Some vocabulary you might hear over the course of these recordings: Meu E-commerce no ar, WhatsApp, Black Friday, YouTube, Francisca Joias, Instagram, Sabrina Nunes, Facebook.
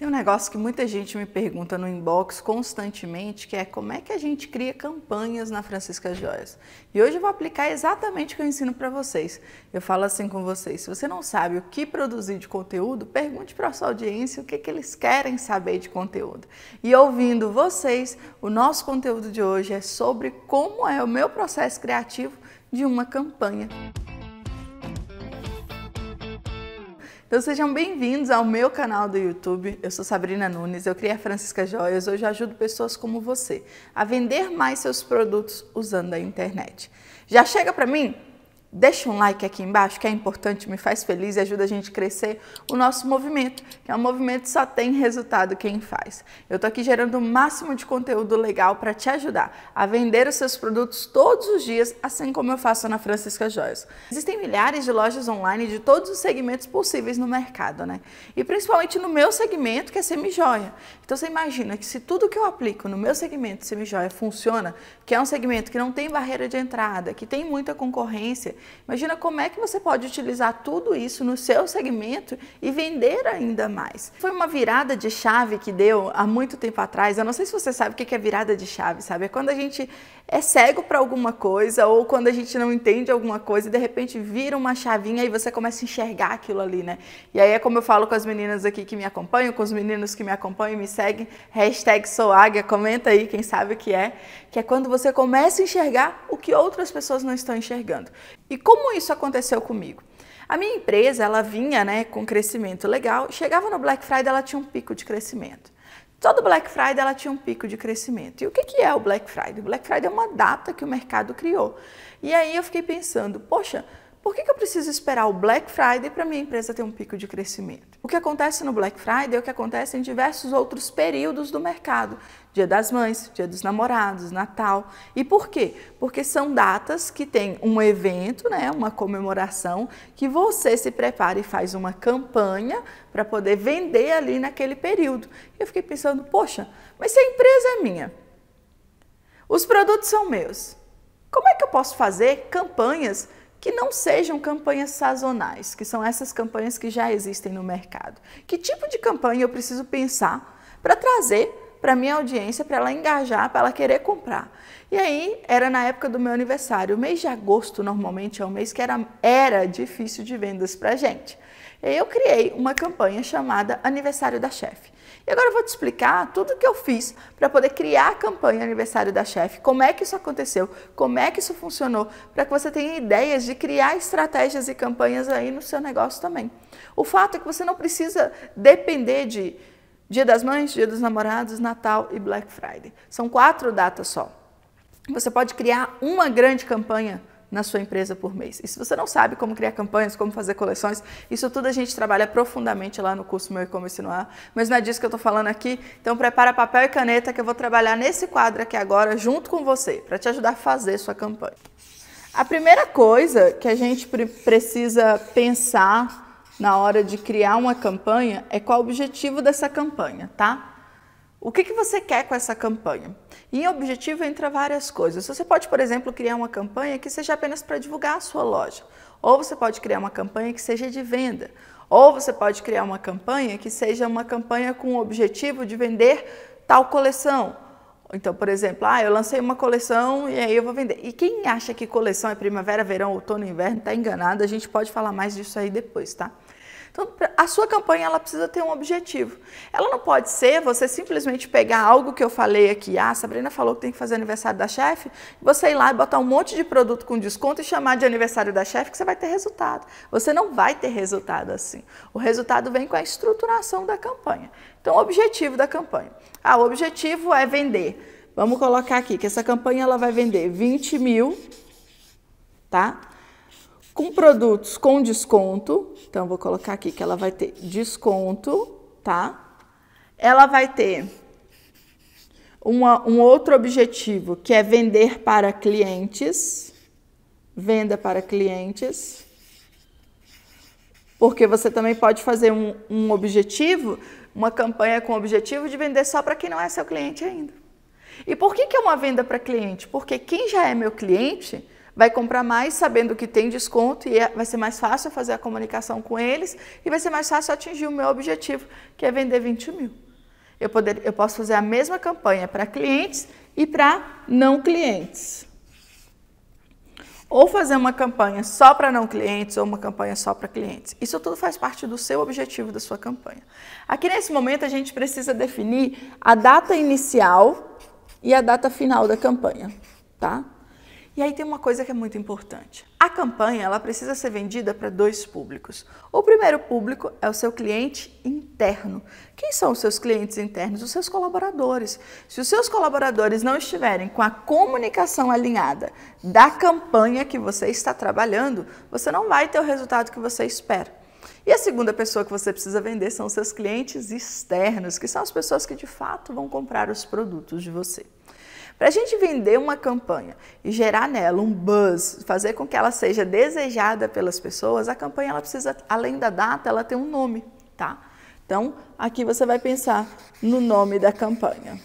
Tem um negócio que muita gente me pergunta no inbox constantemente, que é como é que a gente cria campanhas na Francisca Joias. E hoje eu vou aplicar exatamente o que eu ensino para vocês. Eu falo assim com vocês, se você não sabe o que produzir de conteúdo, pergunte para a sua audiência o que que eles querem saber de conteúdo. E ouvindo vocês, o nosso conteúdo de hoje é sobre como é o meu processo criativo de uma campanha. Então sejam bem-vindos ao meu canal do YouTube, eu sou Sabrina Nunes, eu criei a Francisca Joias, hoje ajudo pessoas como você a vender mais seus produtos usando a internet. Já chega pra mim? Deixa um like aqui embaixo que é importante, me faz feliz e ajuda a gente a crescer o nosso movimento, que é um movimento que só tem resultado quem faz. Eu tô aqui gerando o máximo de conteúdo legal para te ajudar a vender os seus produtos todos os dias, assim como eu faço na Francisca Joias. Existem milhares de lojas online de todos os segmentos possíveis no mercado, né? E principalmente no meu segmento, que é semijoia. Então você imagina que se tudo que eu aplico no meu segmento semijoia funciona, que é um segmento que não tem barreira de entrada, que tem muita concorrência, imagina como é que você pode utilizar tudo isso no seu segmento e vender ainda mais. Foi uma virada de chave que deu há muito tempo atrás. Eu não sei se você sabe o que é virada de chave, sabe? É quando a gente é cego para alguma coisa ou quando a gente não entende alguma coisa e de repente vira uma chavinha e você começa a enxergar aquilo ali, né? E aí é como eu falo com as meninas aqui que me acompanham, com os meninos que me acompanham e me seguem, #souáguia, comenta aí quem sabe o que é quando você começa a enxergar o que outras pessoas não estão enxergando. E como isso aconteceu comigo? A minha empresa, ela vinha, né, com crescimento legal, chegava no Black Friday, ela tinha um pico de crescimento. Todo Black Friday, ela tinha um pico de crescimento. E o que é o Black Friday? O Black Friday é uma data que o mercado criou. E aí eu fiquei pensando, poxa, por que eu preciso esperar o Black Friday para minha empresa ter um pico de crescimento? O que acontece no Black Friday é o que acontece em diversos outros períodos do mercado. Dia das Mães, Dia dos Namorados, Natal. E por quê? Porque são datas que tem um evento, né, uma comemoração, que você se prepara e faz uma campanha para poder vender ali naquele período. E eu fiquei pensando, poxa, mas se a empresa é minha, os produtos são meus, como é que eu posso fazer campanhas que não sejam campanhas sazonais, que são essas campanhas que já existem no mercado? Que tipo de campanha eu preciso pensar para trazer para minha audiência, para ela engajar, para ela querer comprar? E aí, era na época do meu aniversário. O mês de agosto, normalmente, é um mês que era difícil de vendas para a gente. Eu criei uma campanha chamada Aniversário da Chefe. E agora eu vou te explicar tudo que eu fiz para poder criar a campanha Aniversário da Chefe, como é que isso aconteceu, como é que isso funcionou, para que você tenha ideias de criar estratégias e campanhas aí no seu negócio também. O fato é que você não precisa depender de Dia das Mães, Dia dos Namorados, Natal e Black Friday. São 4 datas só. Você pode criar uma grande campanha na sua empresa por mês. E se você não sabe como criar campanhas, como fazer coleções, isso tudo a gente trabalha profundamente lá no curso Meu E-commerce no ar, mas não é disso que eu estou falando aqui, então prepara papel e caneta que eu vou trabalhar nesse quadro aqui agora junto com você, para te ajudar a fazer sua campanha. A primeira coisa que a gente precisa pensar na hora de criar uma campanha é qual o objetivo dessa campanha, tá? O que você quer com essa campanha? E em objetivo entra várias coisas. Você pode, por exemplo, criar uma campanha que seja apenas para divulgar a sua loja. Ou você pode criar uma campanha que seja de venda. Ou você pode criar uma campanha que seja uma campanha com o objetivo de vender tal coleção. Então, por exemplo, eu lancei uma coleção e aí eu vou vender. E quem acha que coleção é primavera, verão, outono e inverno, está enganado. A gente pode falar mais disso aí depois, tá? Então, a sua campanha, ela precisa ter um objetivo. Ela não pode ser você simplesmente pegar algo que eu falei aqui. Ah, a Sabrina falou que tem que fazer aniversário da chefe. Você ir lá e botar um monte de produto com desconto e chamar de aniversário da chefe que você vai ter resultado. Você não vai ter resultado assim. O resultado vem com a estruturação da campanha. Então, o objetivo da campanha. Ah, o objetivo é vender. Vamos colocar aqui que essa campanha ela vai vender 20 mil, tá? Com produtos com desconto, então vou colocar aqui que ela vai ter desconto, tá? Ela vai ter um outro objetivo, que é vender para clientes, venda para clientes, porque você também pode fazer um objetivo, uma campanha com o objetivo de vender só para quem não é seu cliente ainda. E por que que é uma venda para cliente? Porque quem já é meu cliente vai comprar mais sabendo que tem desconto e vai ser mais fácil fazer a comunicação com eles e vai ser mais fácil atingir o meu objetivo, que é vender 20 mil. Eu posso fazer a mesma campanha para clientes e para não clientes. Ou fazer uma campanha só para não clientes ou uma campanha só para clientes. Isso tudo faz parte do seu objetivo, da sua campanha. Aqui nesse momento a gente precisa definir a data inicial e a data final da campanha, tá? E aí tem uma coisa que é muito importante. A campanha, ela precisa ser vendida para dois públicos. O primeiro público é o seu cliente interno. Quem são os seus clientes internos? Os seus colaboradores. Se os seus colaboradores não estiverem com a comunicação alinhada da campanha que você está trabalhando, você não vai ter o resultado que você espera. E a segunda pessoa que você precisa vender são os seus clientes externos, que são as pessoas que de fato vão comprar os produtos de você. Para a gente vender uma campanha e gerar nela um buzz, fazer com que ela seja desejada pelas pessoas, a campanha ela precisa, além da data, ela tem um nome, tá? Então, aqui você vai pensar no nome da campanha.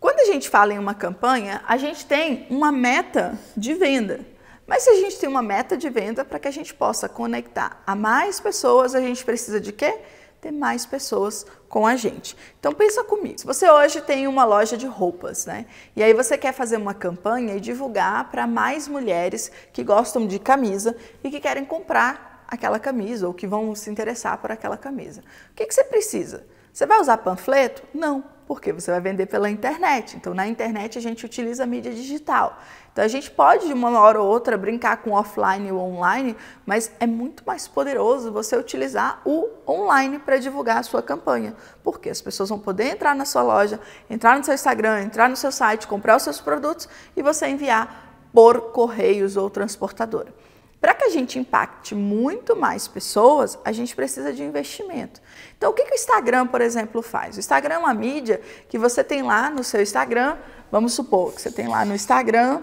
Quando a gente fala em uma campanha, a gente tem uma meta de venda. Mas se a gente tem uma meta de venda, para que a gente possa conectar a mais pessoas, a gente precisa de quê? Ter mais pessoas com a gente. Então pensa comigo, se você hoje tem uma loja de roupas, né? E aí você quer fazer uma campanha e divulgar para mais mulheres que gostam de camisa e que querem comprar aquela camisa ou que vão se interessar por aquela camisa. O que que você precisa? Você vai usar panfleto? Não, porque você vai vender pela internet. Então na internet a gente utiliza a mídia digital. Então a gente pode de uma hora ou outra brincar com offline ou online, mas é muito mais poderoso você utilizar o online para divulgar a sua campanha, porque as pessoas vão poder entrar na sua loja, entrar no seu Instagram, entrar no seu site, comprar os seus produtos e você enviar por correios ou transportadora. Para que a gente impacte muito mais pessoas, a gente precisa de investimento. Então, o que o Instagram, por exemplo, faz? O Instagram é uma mídia que você tem lá no seu Instagram, vamos supor que você tem lá no Instagram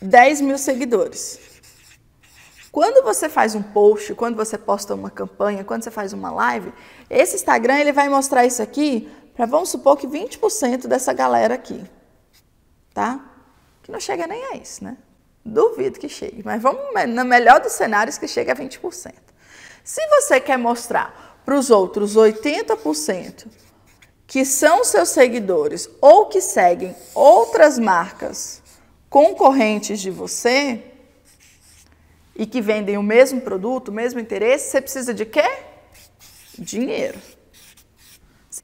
10 mil seguidores. Quando você faz um post, quando você posta uma campanha, quando você faz uma live, esse Instagram ele vai mostrar isso aqui para, vamos supor que 20% dessa galera aqui, tá? Que não chega nem a isso, né? Duvido que chegue, mas vamos no melhor dos cenários que chegue a 20%. Se você quer mostrar para os outros 80% que são seus seguidores ou que seguem outras marcas concorrentes de você e que vendem o mesmo produto, o mesmo interesse, você precisa de quê? Dinheiro.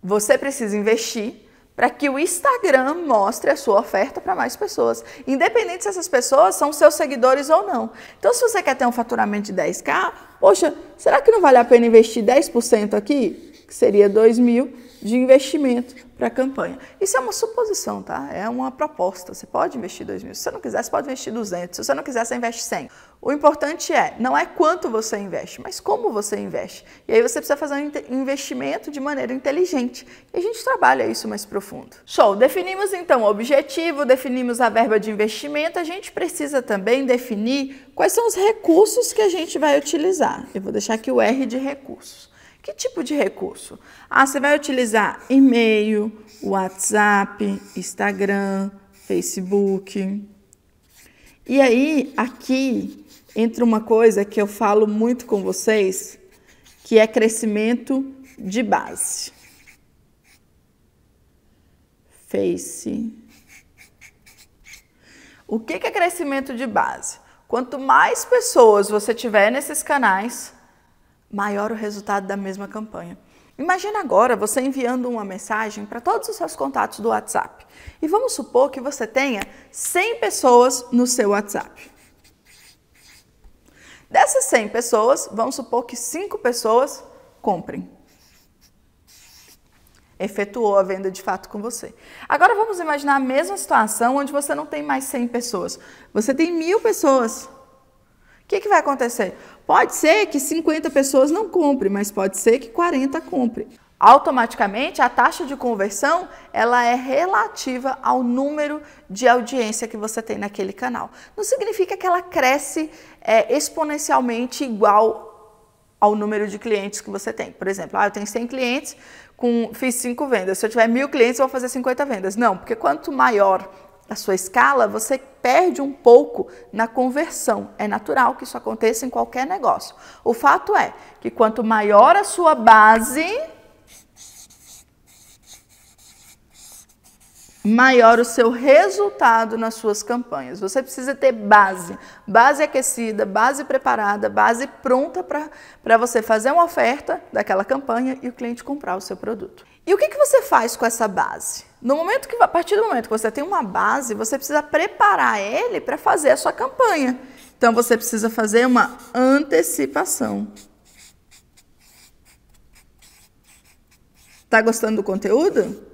Você precisa investir para que o Instagram mostre a sua oferta para mais pessoas, independente se essas pessoas são seus seguidores ou não. Então, se você quer ter um faturamento de 10K, poxa, será que não vale a pena investir 10% aqui? Que seria 2 mil de investimento para a campanha. Isso é uma suposição, tá? É uma proposta. Você pode investir 2 mil. Se você não quiser, você pode investir 200. Se você não quiser, você investe 100. O importante é, não é quanto você investe, mas como você investe. E aí você precisa fazer um investimento de maneira inteligente. E a gente trabalha isso mais profundo. Show! Definimos então o objetivo, definimos a verba de investimento. A gente precisa também definir quais são os recursos que a gente vai utilizar. Eu vou deixar aqui o R de recursos. Que tipo de recurso? Ah, você vai utilizar e-mail, WhatsApp, Instagram, Facebook. E aí, aqui, entra uma coisa que eu falo muito com vocês, que é crescimento de base. O que é crescimento de base? Quanto mais pessoas você tiver nesses canais, maior o resultado da mesma campanha. Imagina agora você enviando uma mensagem para todos os seus contatos do WhatsApp. E vamos supor que você tenha 100 pessoas no seu WhatsApp. Dessas 100 pessoas, vamos supor que 5 pessoas comprem. Efetuou a venda de fato com você. Agora vamos imaginar a mesma situação onde você não tem mais 100 pessoas. Você tem 1000 pessoas. O que vai acontecer? Pode ser que 50 pessoas não comprem, mas pode ser que 40 comprem. Automaticamente, a taxa de conversão ela é relativa ao número de audiência que você tem naquele canal. Não significa que ela cresce exponencialmente igual ao número de clientes que você tem. Por exemplo, eu tenho 100 clientes, fiz 5 vendas. Se eu tiver 1000 clientes, eu vou fazer 50 vendas. Não, porque quanto maior da sua escala, você perde um pouco na conversão. É natural que isso aconteça em qualquer negócio. O fato é que quanto maior a sua base, maior o seu resultado nas suas campanhas. Você precisa ter base, base aquecida, base preparada, base pronta para você fazer uma oferta daquela campanha e o cliente comprar o seu produto. E o que você faz com essa base? A partir do momento que você tem uma base, você precisa preparar ele para fazer a sua campanha. Então você precisa fazer uma antecipação. Tá gostando do conteúdo?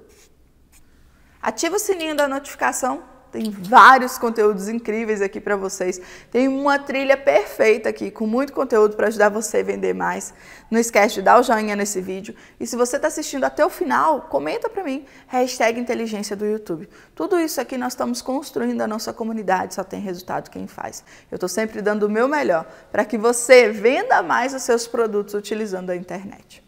Ativa o sininho da notificação, tem vários conteúdos incríveis aqui para vocês. Tem uma trilha perfeita aqui, com muito conteúdo para ajudar você a vender mais. Não esquece de dar o joinha nesse vídeo. E se você está assistindo até o final, comenta para mim, #inteligência do YouTube. Tudo isso aqui nós estamos construindo a nossa comunidade, só tem resultado quem faz. Eu estou sempre dando o meu melhor para que você venda mais os seus produtos utilizando a internet.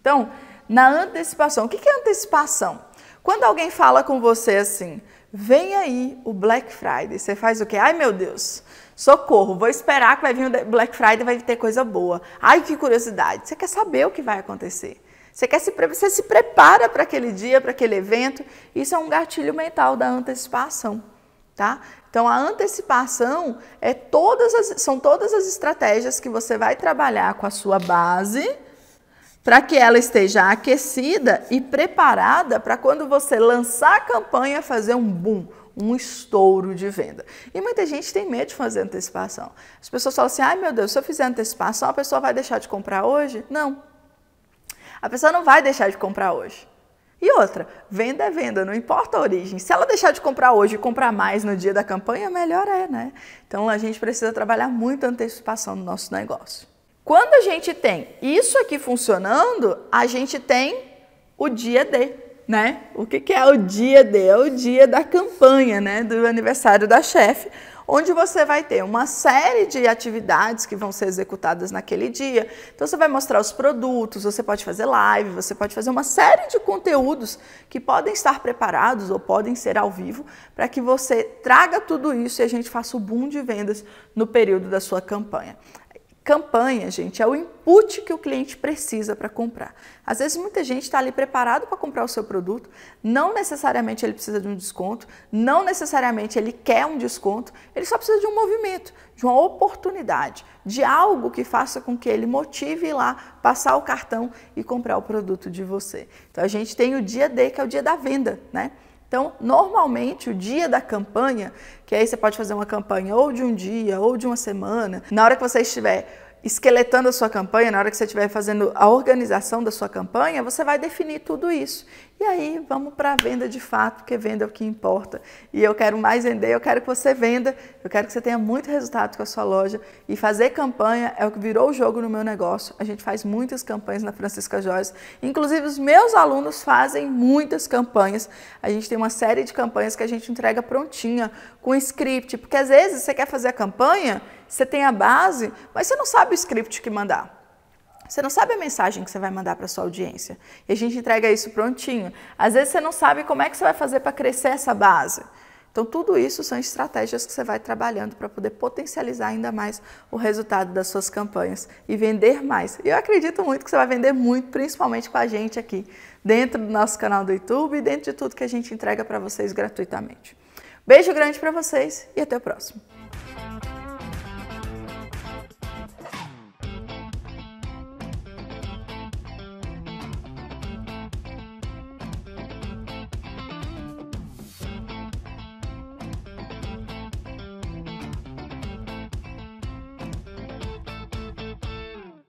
Então, na antecipação, o que é antecipação? Quando alguém fala com você assim, vem aí o Black Friday, você faz o quê? Ai meu Deus, socorro, vou esperar que vai vir o Black Friday, vai ter coisa boa. Ai que curiosidade, você quer saber o que vai acontecer. Você se prepara para aquele dia, para aquele evento. Isso é um gatilho mental da antecipação, tá? Então a antecipação é são todas as estratégias que você vai trabalhar com a sua base, para que ela esteja aquecida e preparada para quando você lançar a campanha fazer um boom, um estouro de venda. E muita gente tem medo de fazer antecipação. As pessoas falam assim, ai meu Deus, se eu fizer antecipação, a pessoa vai deixar de comprar hoje? Não. A pessoa não vai deixar de comprar hoje. E outra, venda é venda, não importa a origem. Se ela deixar de comprar hoje e comprar mais no dia da campanha, melhor é, né? Então a gente precisa trabalhar muito a antecipação no nosso negócio. Quando a gente tem isso aqui funcionando, a gente tem o dia D, né? O que é o dia D? É o dia da campanha, né? Do aniversário da chefe, onde você vai ter uma série de atividades que vão ser executadas naquele dia. Então você vai mostrar os produtos, você pode fazer live, você pode fazer uma série de conteúdos que podem estar preparados ou podem ser ao vivo para que você traga tudo isso e a gente faça o boom de vendas no período da sua campanha. Campanha, gente, é o input que o cliente precisa para comprar. Às vezes muita gente está ali preparado para comprar o seu produto, não necessariamente ele precisa de um desconto, não necessariamente ele quer um desconto, ele só precisa de um movimento, de uma oportunidade, de algo que faça com que ele motive ir lá, passar o cartão e comprar o produto de você. Então a gente tem o dia D, que é o dia da venda, né? Então, normalmente, o dia da campanha, que aí você pode fazer uma campanha ou de um dia, ou de uma semana, na hora que você estiver esqueletando a sua campanha, na hora que você estiver fazendo a organização da sua campanha, você vai definir tudo isso. E aí, vamos para a venda de fato, porque venda é o que importa. E eu quero mais vender, eu quero que você venda, eu quero que você tenha muito resultado com a sua loja. E fazer campanha é o que virou o jogo no meu negócio. A gente faz muitas campanhas na Francisca Joias. Inclusive, os meus alunos fazem muitas campanhas. A gente tem uma série de campanhas que a gente entrega prontinha, com script. Porque às vezes você quer fazer a campanha, você tem a base, mas você não sabe o script que mandar. Você não sabe a mensagem que você vai mandar para sua audiência. E a gente entrega isso prontinho. Às vezes você não sabe como é que você vai fazer para crescer essa base. Então tudo isso são estratégias que você vai trabalhando para poder potencializar ainda mais o resultado das suas campanhas e vender mais. E eu acredito muito que você vai vender muito, principalmente com a gente aqui, dentro do nosso canal do YouTube e dentro de tudo que a gente entrega para vocês gratuitamente. Beijo grande para vocês e até o próximo.